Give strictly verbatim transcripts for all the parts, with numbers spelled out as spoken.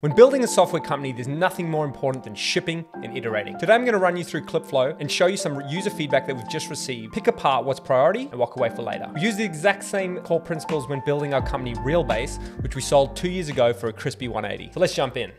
When building a software company, there's nothing more important than shipping and iterating. Today, I'm gonna run you through Clipflow and show you some user feedback that we've just received, pick apart what's priority and walk away for later. We use the exact same core principles when building our company RealBase, which we sold two years ago for a crispy one eighty. So let's jump in.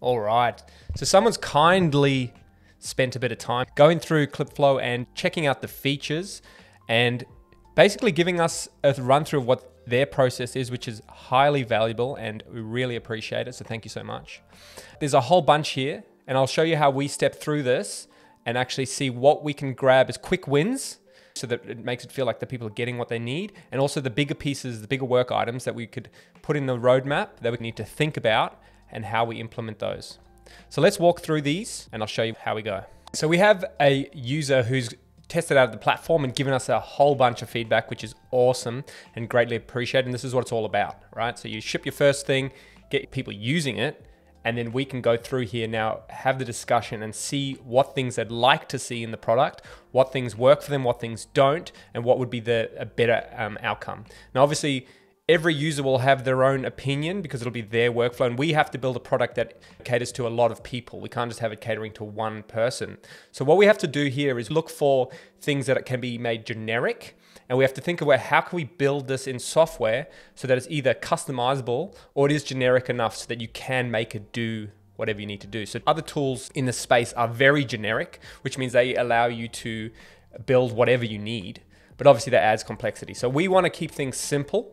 All right, so someone's kindly spent a bit of time going through Clipflow and checking out the features and basically giving us a run through of what their process is, which is highly valuable and we really appreciate it, so thank you so much. There's a whole bunch here and I'll show you how we step through this and actually see what we can grab as quick wins so that it makes it feel like the people are getting what they need, and also the bigger pieces, the bigger work items that we could put in the roadmap that we need to think about and how we implement those. So let's walk through these and I'll show you how we go. So we have a user who's tested out of the platform and given us a whole bunch of feedback, which is awesome and greatly appreciated. And this is what it's all about, right? So you ship your first thing, get people using it, and then we can go through here now, have the discussion and see what things they'd like to see in the product, what things work for them, what things don't, and what would be the a better um, outcome. Now, obviously, every user will have their own opinion because it'll be their workflow, and we have to build a product that caters to a lot of people. We can't just have it catering to one person. So what we have to do here is look for things that can be made generic, and we have to think about how can we build this in software so that it's either customizable or it is generic enough so that you can make it do whatever you need to do. So other tools in the space are very generic, which means they allow you to build whatever you need, but obviously that adds complexity. So we want to keep things simple.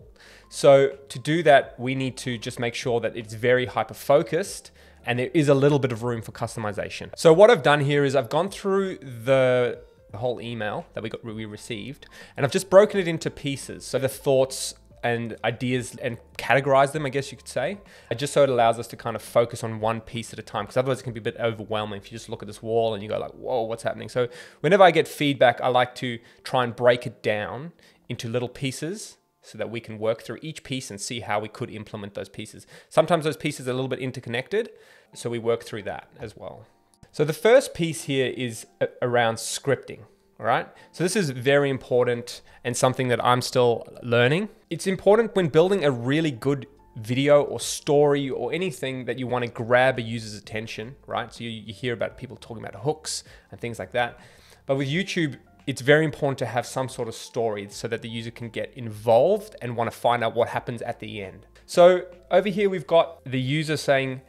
So to do that, we need to just make sure that it's very hyper-focused and there is a little bit of room for customization. So what I've done here is I've gone through the whole email that we got we received, and I've just broken it into pieces. So the thoughts and ideas, and categorize them, I guess you could say, just so it allows us to kind of focus on one piece at a time, because otherwise it can be a bit overwhelming if you just look at this wall and you go like, whoa, what's happening? So whenever I get feedback, I like to try and break it down into little pieces so that we can work through each piece and see how we could implement those pieces. Sometimes those pieces are a little bit interconnected, so we work through that as well. So the first piece here is around scripting, all right? So this is very important and something that I'm still learning. It's important when building a really good video or story or anything that you want to grab a user's attention, right? So you, you hear about people talking about hooks and things like that. But with YouTube, it's very important to have some sort of story so that the user can get involved and want to find out what happens at the end. So over here, we've got the user saying,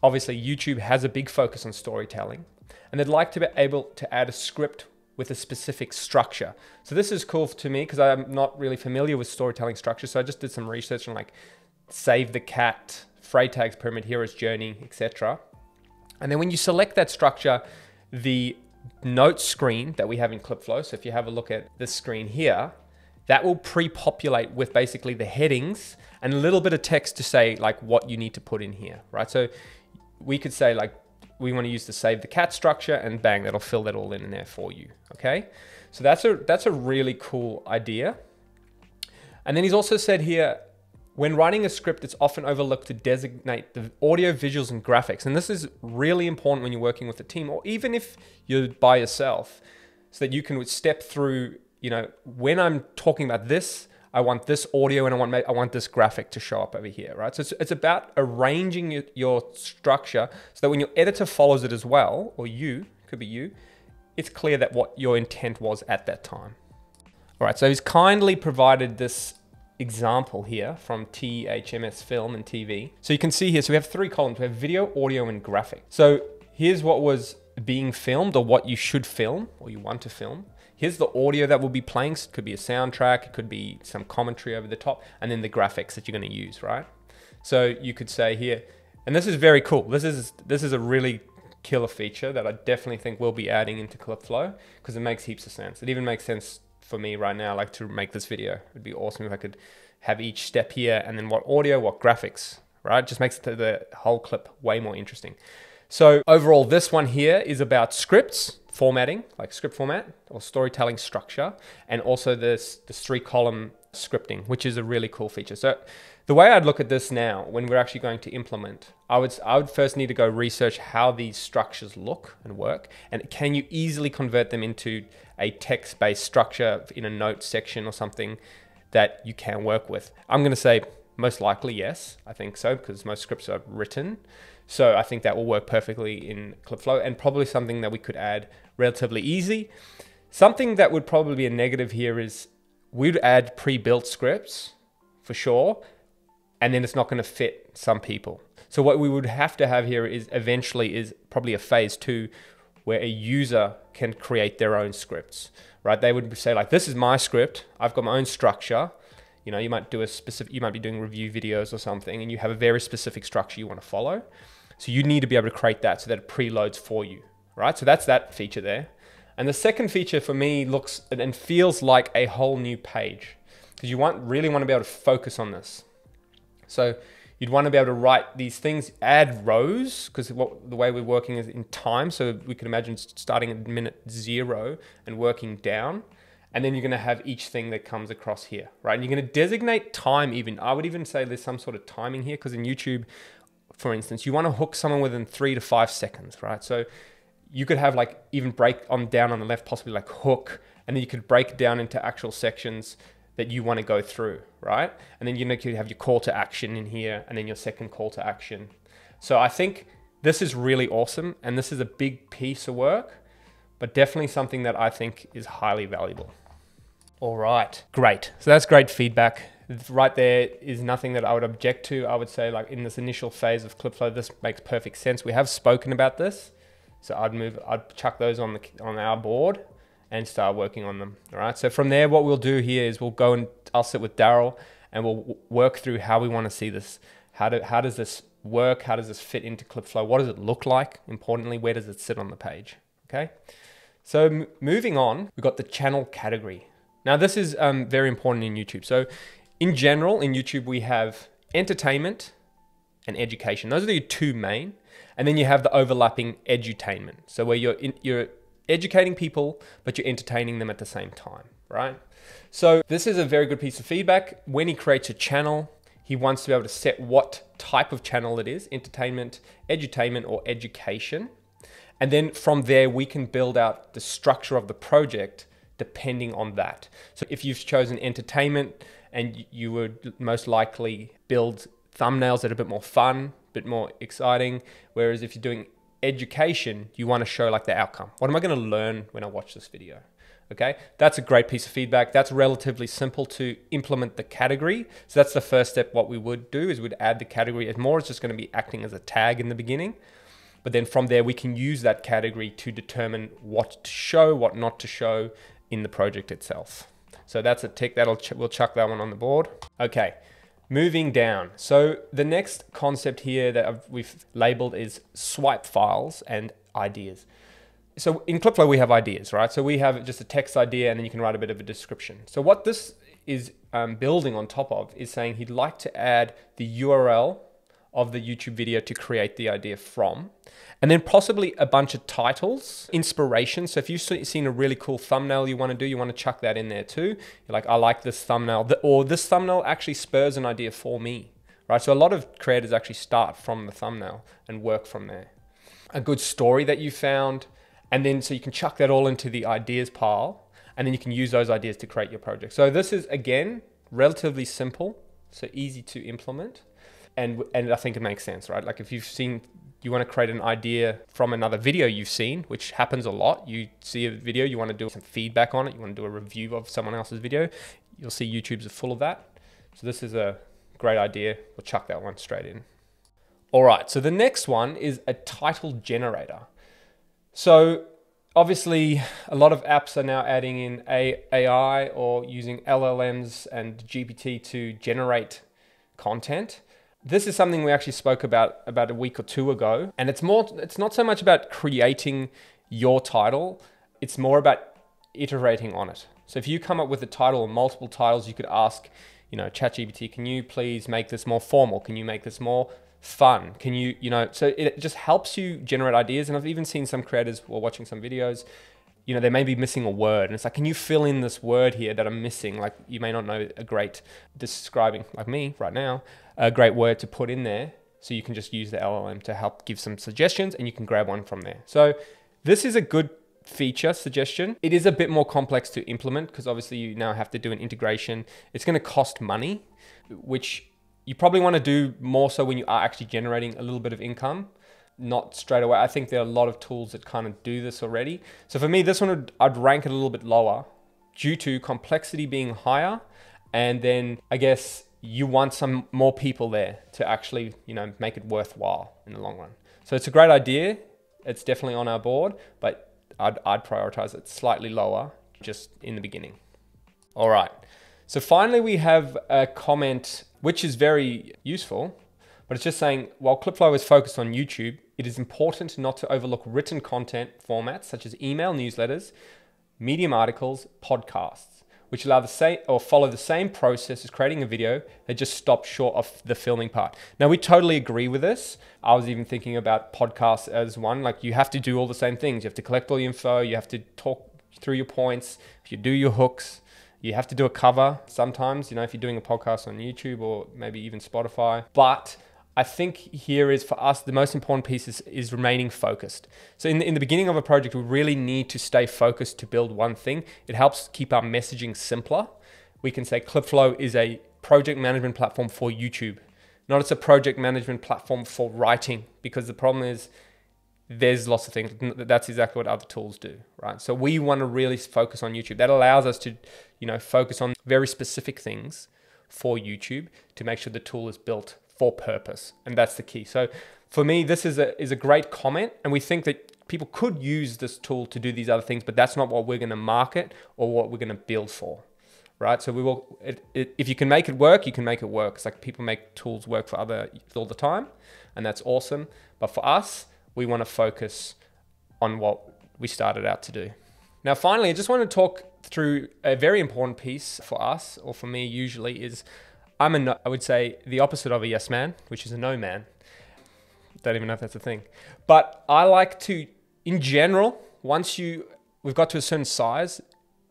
obviously YouTube has a big focus on storytelling and they'd like to be able to add a script with a specific structure. So this is cool to me because I'm not really familiar with storytelling structure. So I just did some research on like Save the Cat, Freytag's Pyramid, Hero's Journey, et cetera. And then when you select that structure, the note screen that we have in Clipflow, so if you have a look at this screen here, that will pre-populate with basically the headings and a little bit of text to say like what you need to put in here, right? So we could say like, we want to use the Save the Cat structure, and bang, that'll fill that all in, in there for you, okay? So that's a, that's a really cool idea. And then he's also said here, when writing a script, it's often overlooked to designate the audio, visuals, and graphics. And this is really important when you're working with a team, or even if you're by yourself, so that you can step through, you know, when I'm talking about this, I want this audio and I want I want this graphic to show up over here, right? So it's, it's about arranging your, your structure so that when your editor follows it as well, or you, could be you, it's clear that what your intent was at that time. All right, so he's kindly provided this example here from T H M S Film and T V. So you can see here, so we have three columns, we have video, audio, and graphic. So here's what was being filmed or what you should film or you want to film. Here's the audio that will be playing. So it could be a soundtrack, it could be some commentary over the top, and then the graphics that you're going to use, right? So you could say here, and this is very cool. This is, this is a really killer feature that I definitely think we'll be adding into Clipflow because it makes heaps of sense. It even makes sense for me right now, like to make this video. It'd be awesome if I could have each step here and then what audio, what graphics, right? Just makes the, the whole clip way more interesting. So overall, this one here is about scripts, formatting, like script format or storytelling structure, and also this, this three column scripting, which is a really cool feature. So the way I'd look at this now, when we're actually going to implement, I would, I would first need to go research how these structures look and work, and can you easily convert them into a text-based structure in a note section or something that you can work with. I'm gonna say Most likely, yes, I think so, because most scripts are written. So I think that will work perfectly in Clipflow, and probably something that we could add relatively easy. Something that would probably be a negative here is we'd add pre-built scripts for sure, and then it's not going to fit some people. So what we would have to have here is eventually is probably a phase two where a user can create their own scripts, right? They would say like, this is my script. I've got my own structure. You know, you might do a specific, you might be doing review videos or something, and you have a very specific structure you want to follow. So you need to be able to create that so that it preloads for you, right? So that's that feature there. And the second feature for me looks and feels like a whole new page, because you want really want to be able to focus on this. So you'd want to be able to write these things, add rows, because what, the way we're working is in time. So we can imagine starting at minute zero and working down. And then you're going to have each thing that comes across here, right? And you're going to designate time even. I would even say there's some sort of timing here, because in YouTube, for instance, you want to hook someone within three to five seconds, right? So you could have like even break on down on the left, possibly like hook, and then you could break down into actual sections that you want to go through, right? And then you know you have your call to action in here, and then your second call to action. So I think this is really awesome, and this is a big piece of work, but definitely something that I think is highly valuable. All right, great. So that's great feedback. Right there is nothing that I would object to. I would say like in this initial phase of Clipflow, this makes perfect sense. We have spoken about this, so I'd move, I'd chuck those on the on our board and start working on them. All right. So from there, what we'll do here is we'll go and I'll sit with Daryl and we'll work through how we want to see this. How do, how does this work? How does this fit into Clipflow? What does it look like? Importantly, where does it sit on the page? Okay. So moving on, we've got the channel category. Now this is um, very important in YouTube. So in general, in YouTube, we have entertainment and education. Those are your two main, and then you have the overlapping edutainment. So where you're in, you're educating people, but you're entertaining them at the same time, right? So this is a very good piece of feedback. When he creates a channel, he wants to be able to set what type of channel it is, entertainment, edutainment, or education. And then from there, we can build out the structure of the project depending on that. So if you've chosen entertainment, and you would most likely build thumbnails that are a bit more fun, a bit more exciting. Whereas if you're doing education, you want to show like the outcome. What am I going to learn when I watch this video? Okay, that's a great piece of feedback. That's relatively simple to implement the category. So that's the first step. What we would do is we'd add the category. As more, it's just going to be acting as a tag in the beginning. But then from there, we can use that category to determine what to show, what not to show in the project itself. So that's a tick. That'll ch we'll chuck that one on the board. Okay, moving down. So the next concept here that I've, we've labeled is swipe files and ideas. So in Clipflow, we have ideas, right? So we have just a text idea, and then you can write a bit of a description. So what this is um, building on top of is saying he'd like to add the U R L of the YouTube video to create the idea from, and then possibly a bunch of titles, inspiration. So if you've seen a really cool thumbnail you want to do, you want to chuck that in there too. You're like, I like this thumbnail, or this thumbnail actually spurs an idea for me, right? So a lot of creators actually start from the thumbnail and work from there. A good story that you found, and then so you can chuck that all into the ideas pile, and then you can use those ideas to create your project. So this is, again, relatively simple, so easy to implement. And, and I think it makes sense, right? Like if you've seen, you want to create an idea from another video you've seen, which happens a lot. You see a video, you want to do some feedback on it. You want to do a review of someone else's video. You'll see YouTubes are full of that. So this is a great idea. We'll chuck that one straight in. All right. So the next one is a title generator. So obviously a lot of apps are now adding in A I or using L L Ms and G P T to generate content. This is something we actually spoke about about a week or two ago, and it's more, it's not so much about creating your title, it's more about iterating on it. So if you come up with a title or multiple titles, you could ask, you know, ChatGPT, can you please make this more formal? Can you make this more fun? Can you, you know, so it just helps you generate ideas. And I've even seen some creators while watching some videos, you know, they may be missing a word, and it's like, can you fill in this word here that I'm missing? Like, you may not know a great describing, like me right now, a great word to put in there. So you can just use the L L M to help give some suggestions, and you can grab one from there. So this is a good feature suggestion. It is a bit more complex to implement because obviously you now have to do an integration. It's going to cost money, which you probably want to do more so when you are actually generating a little bit of income, not straight away. I think there are a lot of tools that kind of do this already. So for me, this one, would, I'd rank it a little bit lower due to complexity being higher. And then I guess you want some more people there to actually, you know, make it worthwhile in the long run. So it's a great idea. It's definitely on our board, but I'd, I'd prioritize it slightly lower just in the beginning. All right. So finally, we have a comment, which is very useful, but it's just saying, while Clipflow is focused on YouTube, it is important not to overlook written content formats such as email newsletters, Medium articles, podcasts, which allow the same or follow the same process as creating a video. They just stop short of the filming part. Now, we totally agree with this. I was even thinking about podcasts as one, like you have to do all the same things. You have to collect all your info. You have to talk through your points. If you do your hooks, you have to do a cover sometimes, you know, if you're doing a podcast on YouTube or maybe even Spotify. But I think here is for us, the most important piece is, is remaining focused. So in the, in the beginning of a project, we really need to stay focused to build one thing. It helps keep our messaging simpler. We can say Clipflow is a project management platform for YouTube, not it's a project management platform for writing, because the problem is there's lots of things. That's exactly what other tools do, right? So we want to really focus on YouTube. That allows us to, you know, focus on very specific things for YouTube to make sure the tool is built for purpose. And that's the key. So for me, this is a, is a great comment. And we think that people could use this tool to do these other things, but that's not what we're going to market or what we're going to build for, right? So we will, it, it, if you can make it work, you can make it work. It's like people make tools work for other all the time, and that's awesome. But for us, we want to focus on what we started out to do. Now, finally, I just want to talk through a very important piece for us, or for me usually, is I'm a no, I would say the opposite of a yes man, which is a no man. Don't even know if that's a thing. But I like to, in general, once you, we've got to a certain size,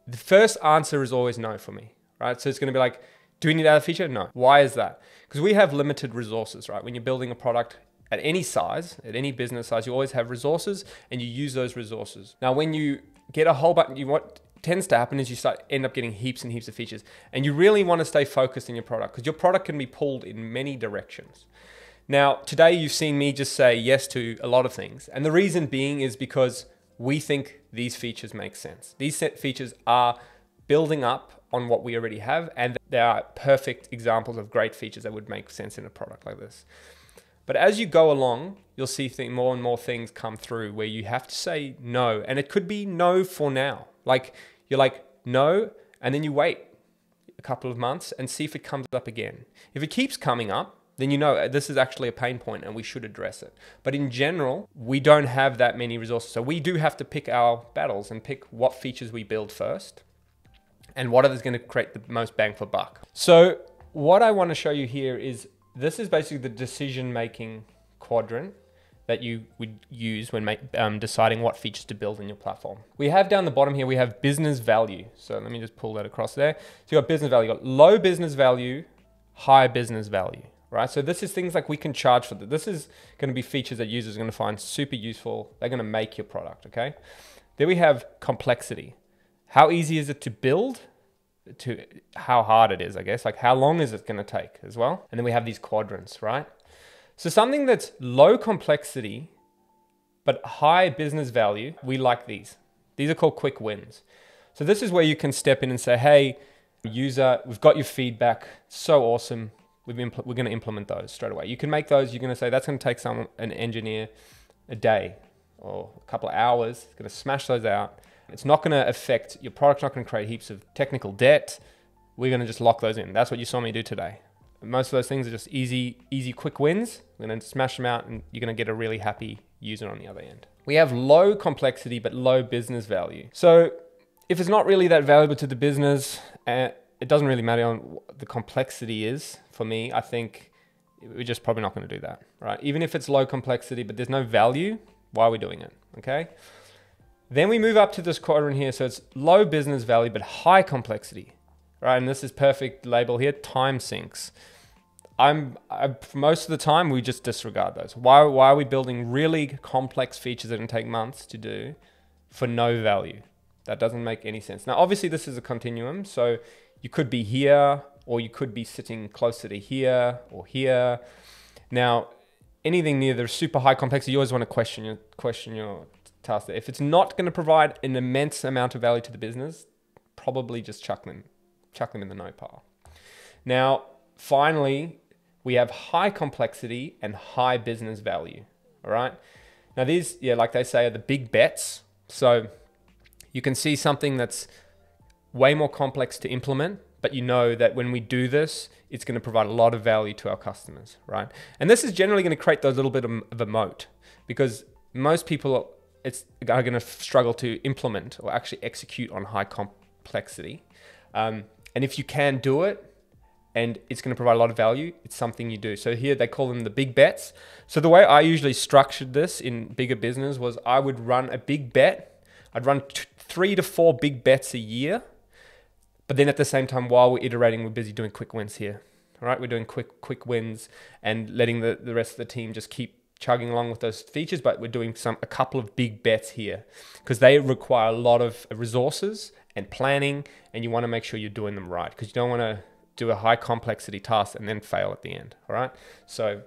the first answer is always no for me, right? So it's going to be like, do we need another feature? No. Why is that? Because we have limited resources, right? When you're building a product at any size, at any business size, you always have resources and you use those resources. Now, when you get a whole bunch, you want, tends to happen is you start end up getting heaps and heaps of features, and you really want to stay focused in your product because your product can be pulled in many directions. Now, today you've seen me just say yes to a lot of things. And the reason being is because we think these features make sense. These set features are building up on what we already have, and they are perfect examples of great features that would make sense in a product like this. But as you go along, you'll see more and more things come through where you have to say no. And it could be no for now. Like you're like, no, and then you wait a couple of months and see if it comes up again. If it keeps coming up, then you know this is actually a pain point and we should address it. But in general, we don't have that many resources. So we do have to pick our battles and pick what features we build first and what is going to create the most bang for buck. So what I want to show you here is this is basically the decision-making quadrant that you would use when make, um, deciding what features to build in your platform. We have down the bottom here, we have business value. So let me just pull that across there. So you got business value, you got low business value, high business value, right? So this is things like we can charge for. This is gonna be features that users are gonna find super useful. They're gonna make your product, okay? Then we have complexity. How easy is it to build? To how hard it is, I guess, like how long is it gonna take as well? And then we have these quadrants, right? So something that's low complexity, but high business value, we like these. These are called quick wins. So this is where you can step in and say, hey, user, we've got your feedback, so awesome. We've impl- we're gonna implement those straight away. You can make those, you're gonna say, that's gonna take some, an engineer a day or a couple of hours, it's gonna smash those out. It's not gonna affect, your product's not gonna create heaps of technical debt. We're gonna just lock those in. That's what you saw me do today. Most of those things are just easy, easy, quick wins. We're gonna smash them out and you're gonna get a really happy user on the other end. We have low complexity, but low business value. So if it's not really that valuable to the business, uh, it doesn't really matter on what the complexity is. For me, I think we're just probably not gonna do that, right? Even if it's low complexity, but there's no value, why are we doing it, okay? Then we move up to this quadrant here. So it's low business value, but high complexity, right? And this is perfect label here, time sinks. I'm, I, most of the time we just disregard those. Why, why are we building really complex features that can take months to do for no value? That doesn't make any sense. Now, obviously this is a continuum. So you could be here, or you could be sitting closer to here or here. Now, anything near the super high complexity, you always want to question your, question your task there. If it's not going to provide an immense amount of value to the business, probably just chuck them, chuck them in the no pile. Now, finally, we have high complexity and high business value, all right? Now these, yeah, like they say, are the big bets. So you can see something that's way more complex to implement, but you know that when we do this, it's going to provide a lot of value to our customers, right? And this is generally going to create those little bit of a moat, because most people it's, are going to struggle to implement or actually execute on high complexity. Um, and if you can do it, and it's going to provide a lot of value, it's something you do. So here they call them the big bets. So the way I usually structured this in bigger business was I would run a big bet. I'd run t three to four big bets a year. But then at the same time, while we're iterating, we're busy doing quick wins here. All right, we're doing quick quick wins and letting the, the rest of the team just keep chugging along with those features, but we're doing some a couple of big bets here because they require a lot of resources and planning, and you want to make sure you're doing them right because you don't want to do a high complexity task and then fail at the end, all right? So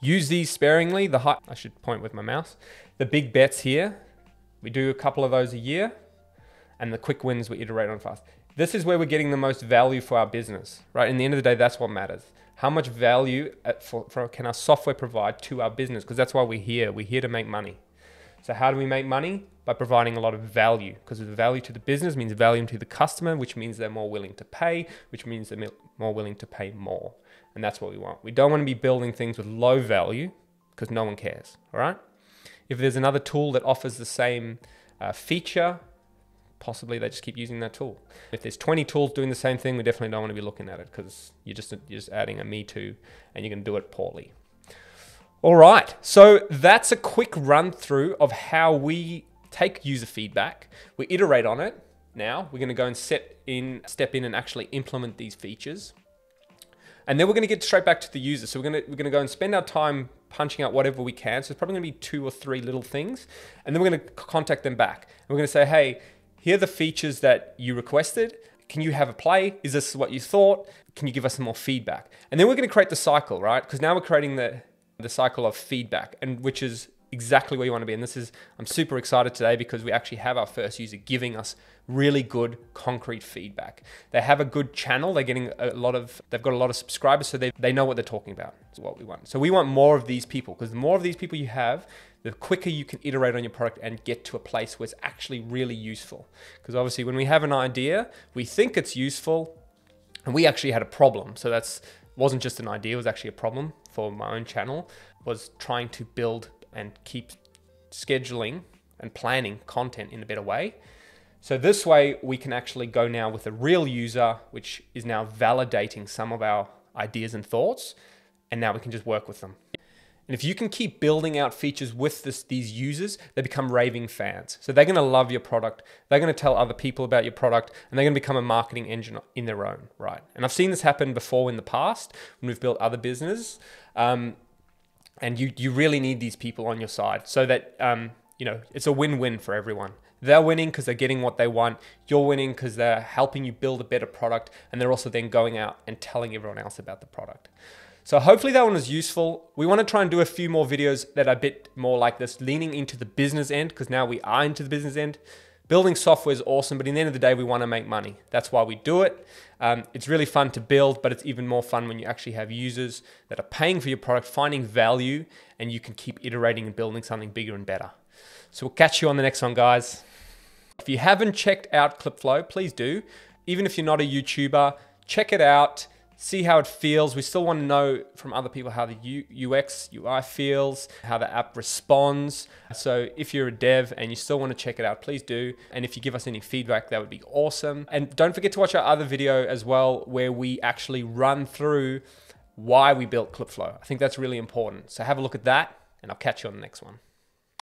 use these sparingly. The high, I should point with my mouse. The big bets here, we do a couple of those a year, and the quick wins we iterate on fast. This is where we're getting the most value for our business, right? In the end of the day, that's what matters. How much value at, for, for, can our software provide to our business? Because that's why we're here. We're here to make money. So how do we make money? By providing a lot of value, because the value to the business means value to the customer, which means they're more willing to pay, which means they're more willing to pay more. And that's what we want. We don't want to be building things with low value because no one cares, all right? If there's another tool that offers the same uh, feature, possibly they just keep using that tool. If there's twenty tools doing the same thing, we definitely don't want to be looking at it because you're just, you're just adding a me too and you're going to do it poorly. All right, so that's a quick run through of how we take user feedback. We iterate on it. Now we're going to go and set in, step in and actually implement these features. And then we're going to get straight back to the user. So we're going to, we're going to go and spend our time punching out whatever we can. So it's probably going to be two or three little things. And then we're going to contact them back. And we're going to say, hey, here are the features that you requested. Can you have a play? Is this what you thought? Can you give us some more feedback? And then we're going to create the cycle, right? Because now we're creating the the cycle of feedback, and which is exactly where you want to be. And this is, I'm super excited today because we actually have our first user giving us really good concrete feedback. They have a good channel. They're getting a lot of, they've got a lot of subscribers. So they, they know what they're talking about. It's what we want. So we want more of these people, because the more of these people you have, the quicker you can iterate on your product and get to a place where it's actually really useful. Because obviously when we have an idea, we think it's useful and we actually had a problem. So that's, wasn't just an idea, it was actually a problem for my own channel, was trying to build and keep scheduling and planning content in a better way. So this way we can actually go now with a real user, which is now validating some of our ideas and thoughts. And now we can just work with them. And if you can keep building out features with this, these users, they become raving fans. So they're gonna love your product. They're gonna tell other people about your product, and they're gonna become a marketing engine in their own right. And I've seen this happen before in the past when we've built other businesses. Um, and you, you really need these people on your side so that, um, you know, it's a win-win for everyone. They're winning because they're getting what they want. You're winning because they're helping you build a better product. And they're also then going out and telling everyone else about the product. So hopefully that one was useful. We want to try and do a few more videos that are a bit more like this, leaning into the business end, because now we are into the business end. Building software is awesome, but in the end of the day, we want to make money. That's why we do it. Um, it's really fun to build, but it's even more fun when you actually have users that are paying for your product, finding value, and you can keep iterating and building something bigger and better. So we'll catch you on the next one, guys. If you haven't checked out Clipflow, please do. Even if you're not a YouTuber, check it out. See how it feels. We still want to know from other people how the U X, U I feels, how the app responds. So if you're a dev and you still want to check it out, please do. And if you give us any feedback, that would be awesome. And don't forget to watch our other video as well, where we actually run through why we built Clipflow. I think that's really important. So have a look at that, and I'll catch you on the next one.